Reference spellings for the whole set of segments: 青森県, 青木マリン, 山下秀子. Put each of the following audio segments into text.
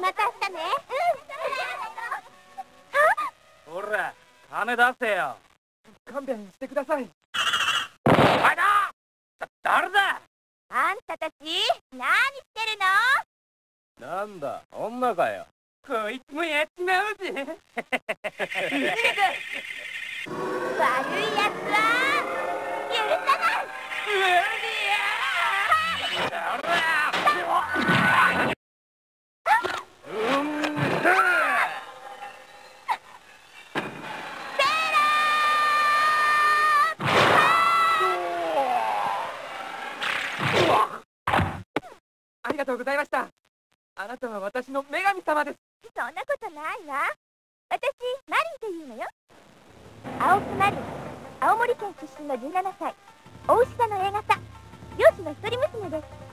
また明日ね。うん。ほら、金出せよ。勘弁してください。お前だ。誰だ。あんたたち、何してるの？なんだ、女かよ。こいつもやっちまうぜ。悪いやつは許さない。無理や。ほら。ありがとうございました。あなたは私の女神様です。そんなことないわ。私、マリンというのよ。青木マリン、青森県出身の17歳、お牛座の A 型、漁師の一人娘です。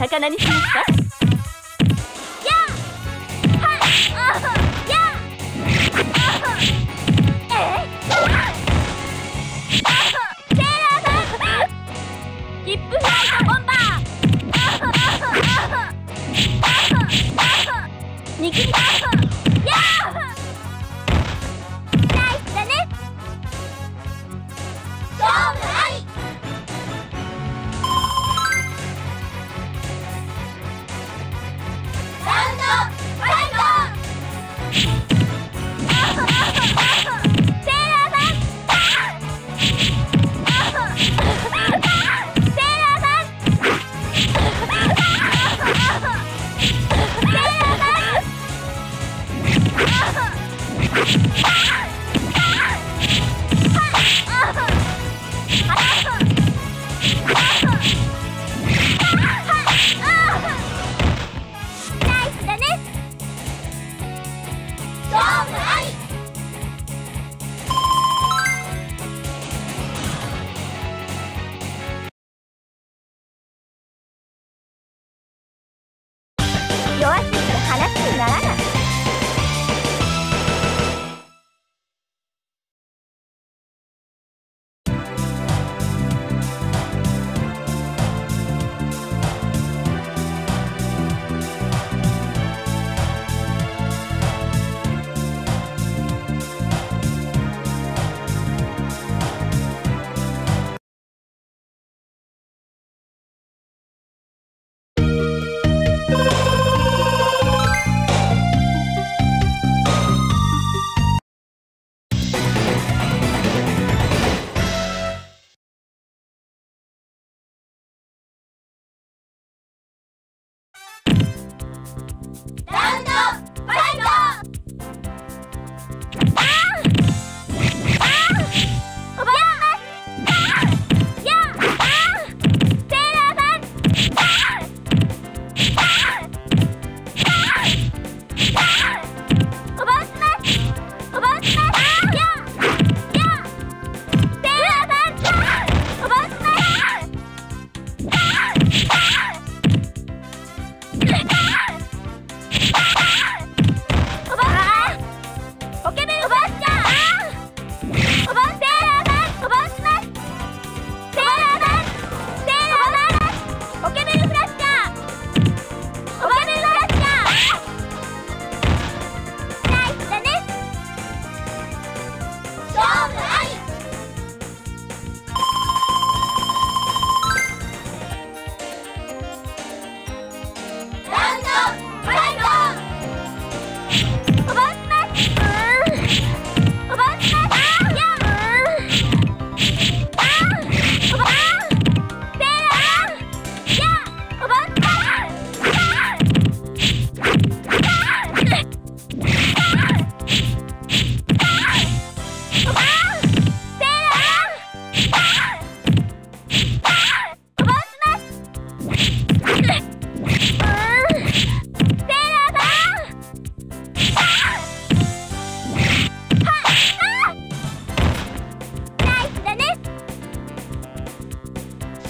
魚にしました。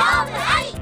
勝負あり。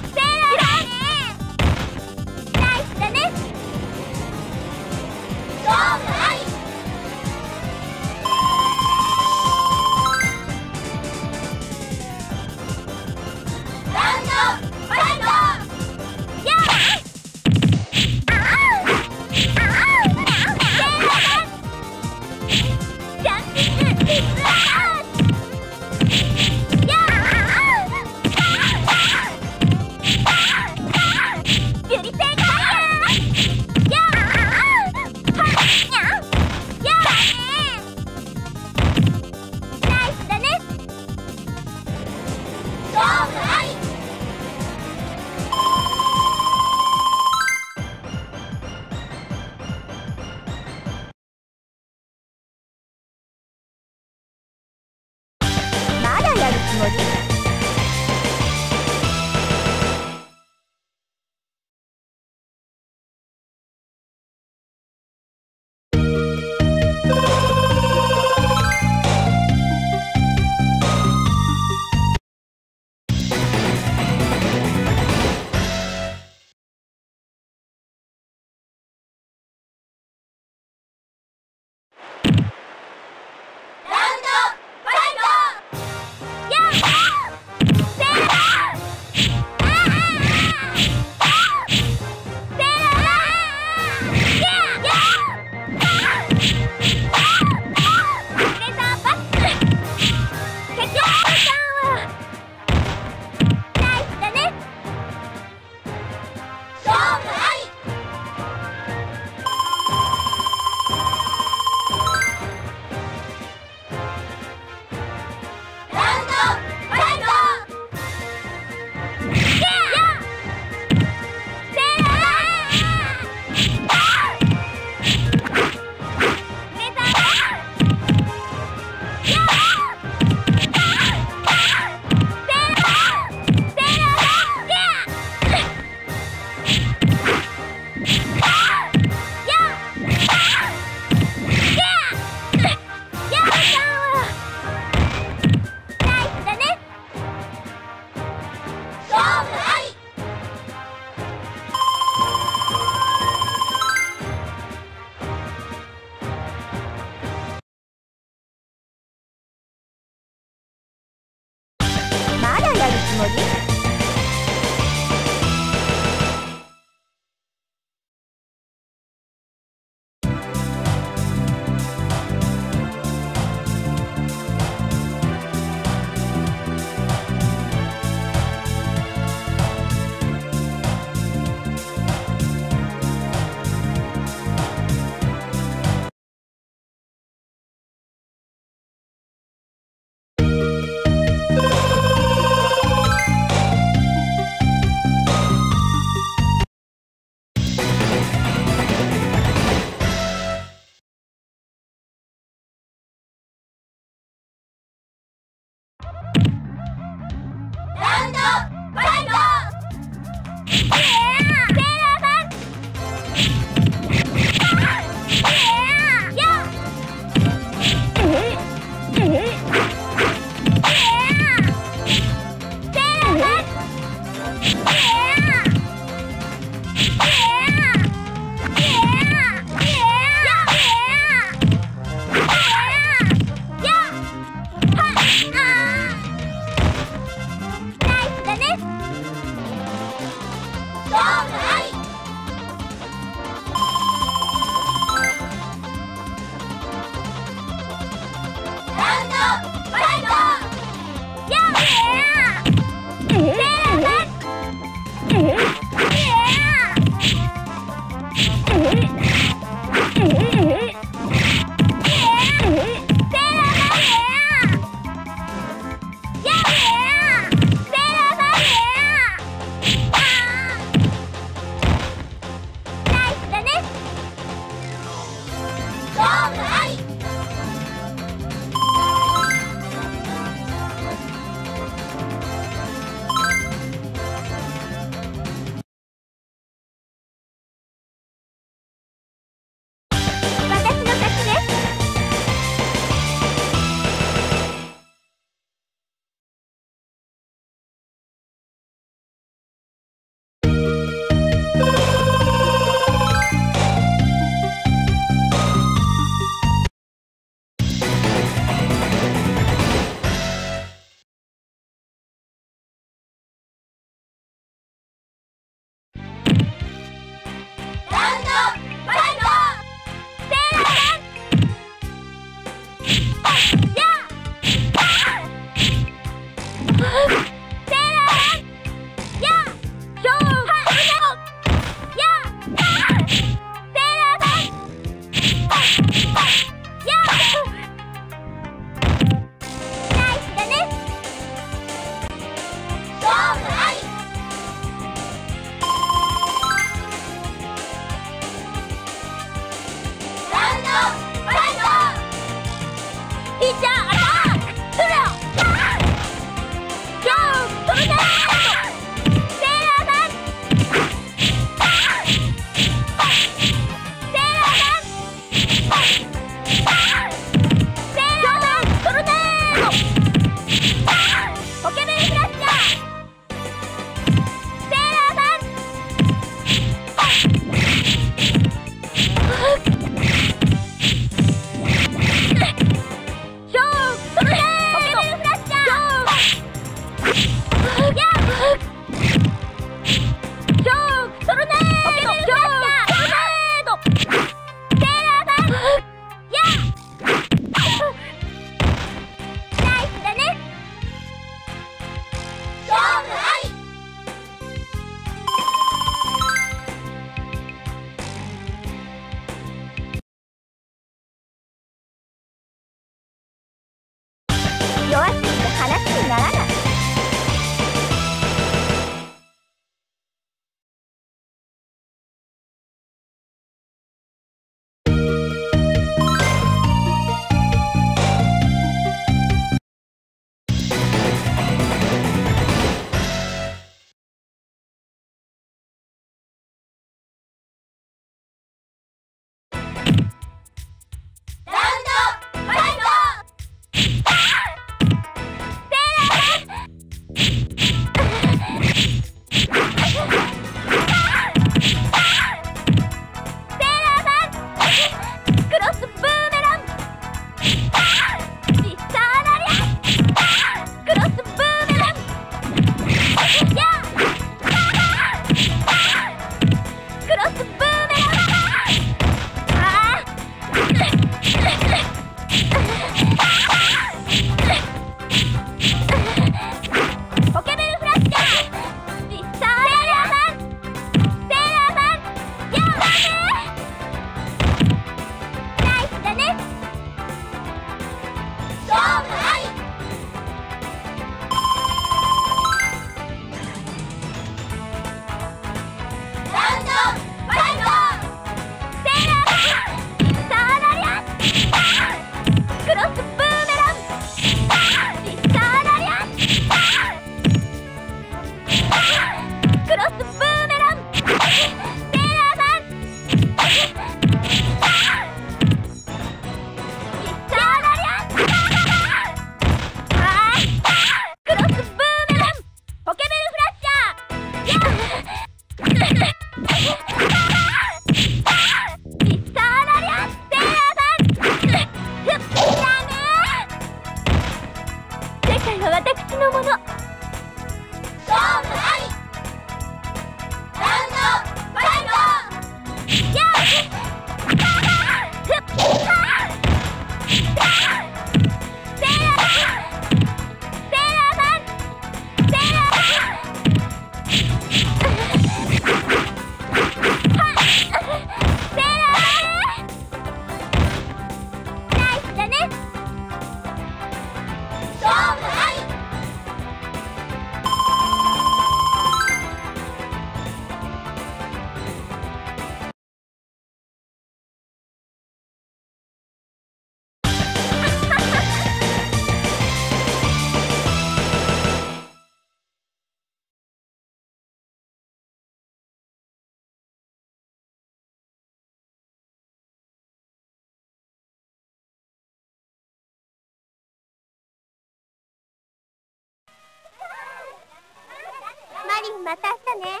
りんまた明日ね。う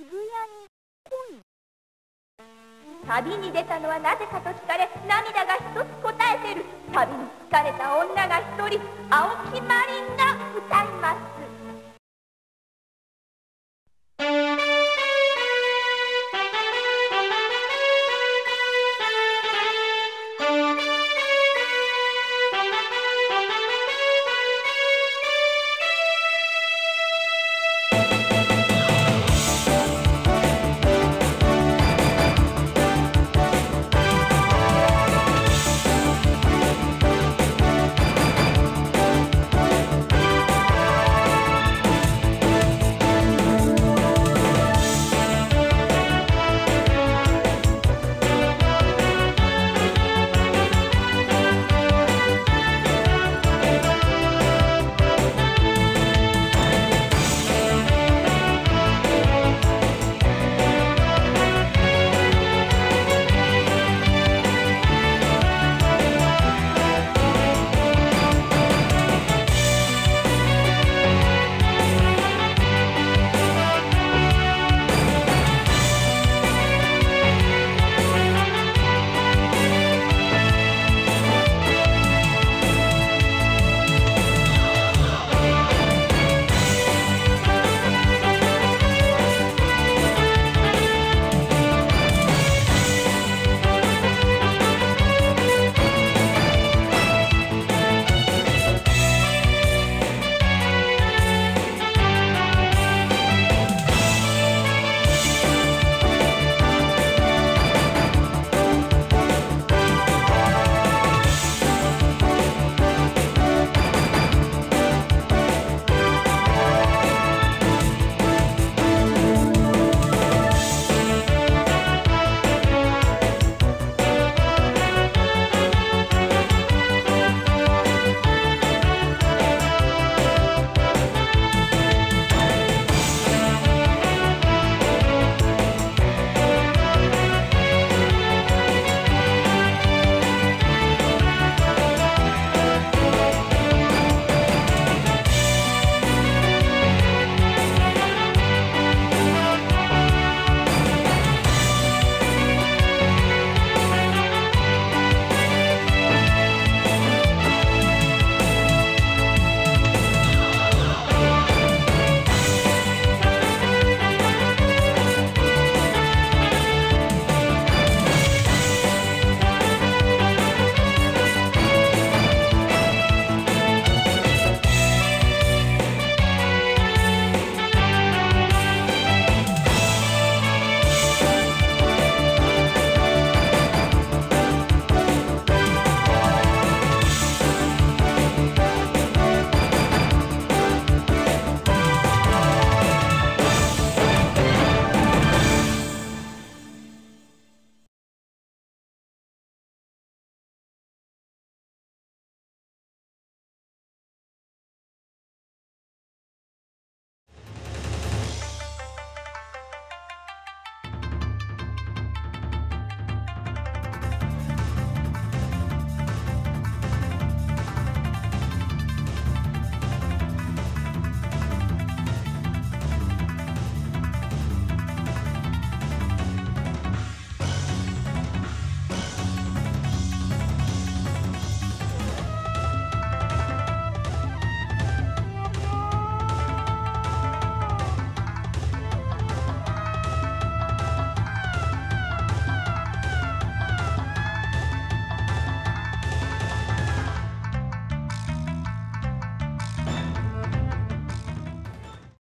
ん。渋谷に来い。旅に出たのはなぜかと聞かれ、涙が一つ答えてる。旅に疲れた女が一人、青木まりんが歌います。